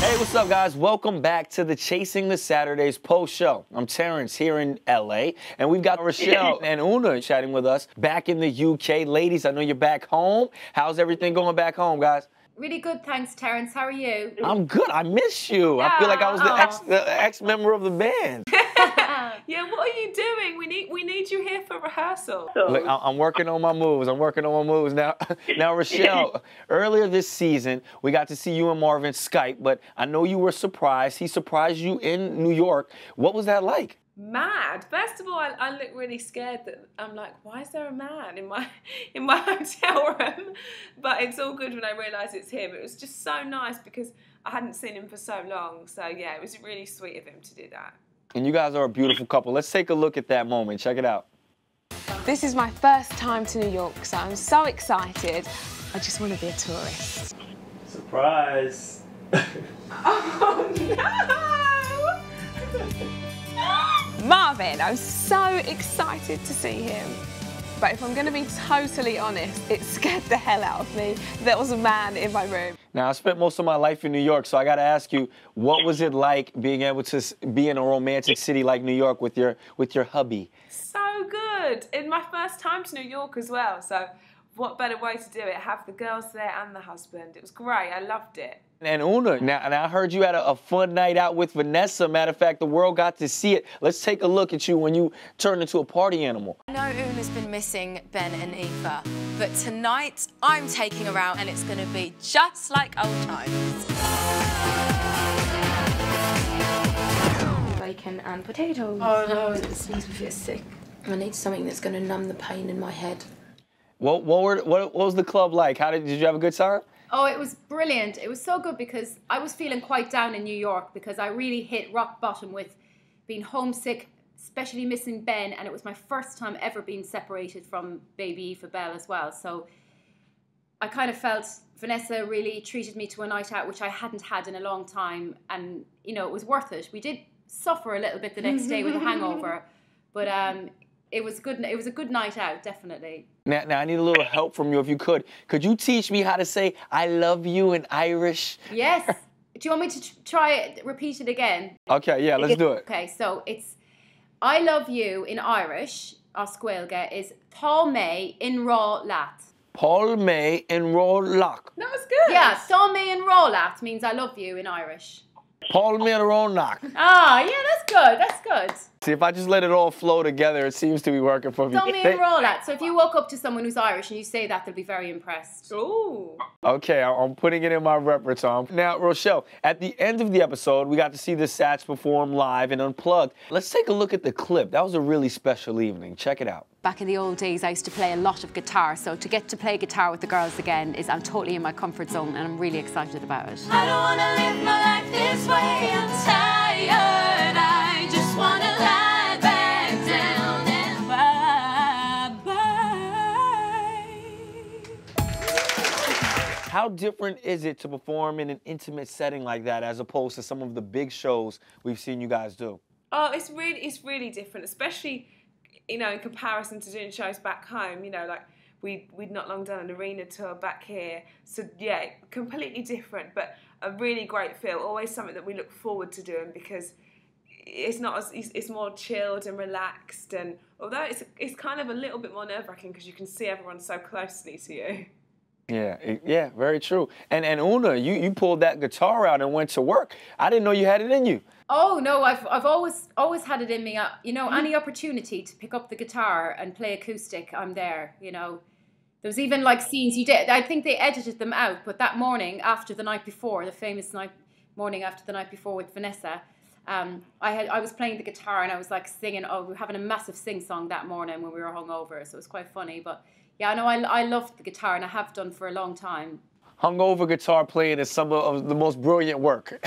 Hey, what's up, guys? Welcome back to the Chasing the Saturdays post show. I'm Terrence here in LA, and we've got Rochelle and Una chatting with us back in the UK. Ladies, I know you're back home. How's everything going back home, guys? Really good, thanks, Terrence. How are you? I'm good. I miss you. Yeah. I feel like I was the ex-member of the band. Yeah, what are you doing? We need you here for rehearsal. Look, I'm working on my moves. Now, Rochelle, earlier this season, we got to see you and Marvin Skype, but I know you were surprised. He surprised you in New York. What was that like? Mad. First of all, I look really scared. That I'm like, why is there a man in my hotel room? But it's all good when I realise it's him. It was just so nice because I hadn't seen him for so long. So yeah, it was really sweet of him to do that. And you guys are a beautiful couple. Let's take a look at that moment. Check it out. This is my first time to New York, so I'm so excited. I just want to be a tourist. Surprise! Oh no! Marvin, I'm so excited to see him. But if I'm going to be totally honest, it scared the hell out of me. There was a man in my room. Now, I spent most of my life in New York, so I got to ask you, what was it like being able to be in a romantic city like New York with your hubby? So good. It's my first time to New York as well, so what better way to do it? Have the girls there and the husband. It was great. I loved it. And Una, and I heard you had a fun night out with Vanessa. Matter of fact, the world got to see it. Let's take a look at you when you turn into a party animal. I know Una's been missing Ben and Eva, but tonight I'm taking her out and it's going to be just like old times. Bacon and potatoes. Oh no, it makes me feel sick. I need something that's going to numb the pain in my head. What was the club like? Did you have a good time? Oh, it was brilliant. It was so good because I was feeling quite down in New York because I really hit rock bottom with being homesick, especially missing Ben, and it was my first time ever being separated from baby Eva Belle as well. So I kind of felt Vanessa really treated me to a night out, which I hadn't had in a long time, and, you know, it was worth it. We did suffer a little bit the next day with a hangover, but it was good. It was a good night out, definitely. Now I need a little help from you, if you could. Could you teach me how to say "I love you" in Irish? Yes. Do you want me to try it? Repeat it again. Okay. Yeah. Let's do it. Okay. So it's "I love you" in Irish. Our squelga is "Paul May in raw lat." Paul May in raw lock. That was good. Yeah. "Paul May in raw lat" means "I love you" in Irish. Paul May in raw lock. Ah, yeah. That's good. That's good. See, if I just let it all flow together, it seems to be working for me. Tell me and roll that. So if you walk up to someone who's Irish and you say that, they'll be very impressed. Ooh. Okay, I'm putting it in my repertoire. Now, Rochelle, at the end of the episode, we got to see the Sats perform live and unplugged. Let's take a look at the clip. That was a really special evening. Check it out. Back in the old days, I used to play a lot of guitar, so to get to play guitar with the girls again is I'm totally in my comfort zone, and I'm really excited about it. I don't want to live my life this way. I'm tired. I just want to How different is it to perform in an intimate setting like that as opposed to some of the big shows we've seen you guys do? Oh, it's really different, especially, you know, in comparison to doing shows back home. You know, like we'd not long done an arena tour back here. So yeah, completely different, but a really great feel. Always something that we look forward to doing because it's more chilled and relaxed, and although it's kind of a little bit more nerve-wracking because you can see everyone so closely to you. Yeah, very true. And Una, you pulled that guitar out and went to work. I didn't know you had it in you. Oh no, I've always had it in me. You know, any opportunity to pick up the guitar and play acoustic, I'm there. You know, there was even like scenes you did. I think they edited them out, but that morning after the night before, the famous morning after the night before with Vanessa, I was playing the guitar and I was like singing. Oh, we were having a massive sing-song that morning when we were hungover, so it was quite funny, but. Yeah, no, I loved the guitar, and I have done for a long time. Hungover guitar playing is some of the most brilliant work.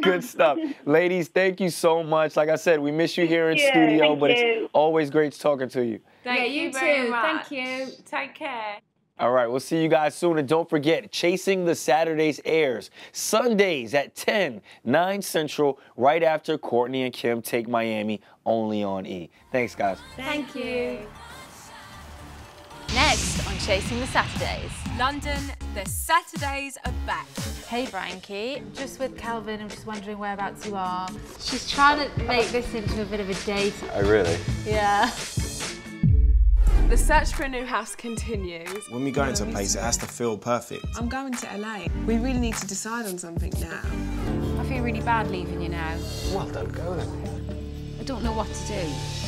Good stuff. Ladies, thank you so much. Like I said, we miss you here in studio, but it's always great talking to you. Thank you too. Thank you. Take care. All right, we'll see you guys soon. And don't forget, Chasing the Saturdays airs Sundays at 10, 9 Central, right after Courtney and Kim Take Miami, only on E! Thanks, guys. Thank you. Next on Chasing the Saturdays. London, the Saturdays are back. Hey, Brian Key. Just with Kelvin, I'm just wondering whereabouts you are. She's trying to make this into a bit of a date. Oh, really? Yeah. The search for a new house continues. When we go into a place, it has to feel perfect. I'm going to LA. We really need to decide on something now. I feel really bad leaving you now. Well, don't go then. I don't know what to do.